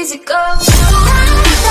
easy go.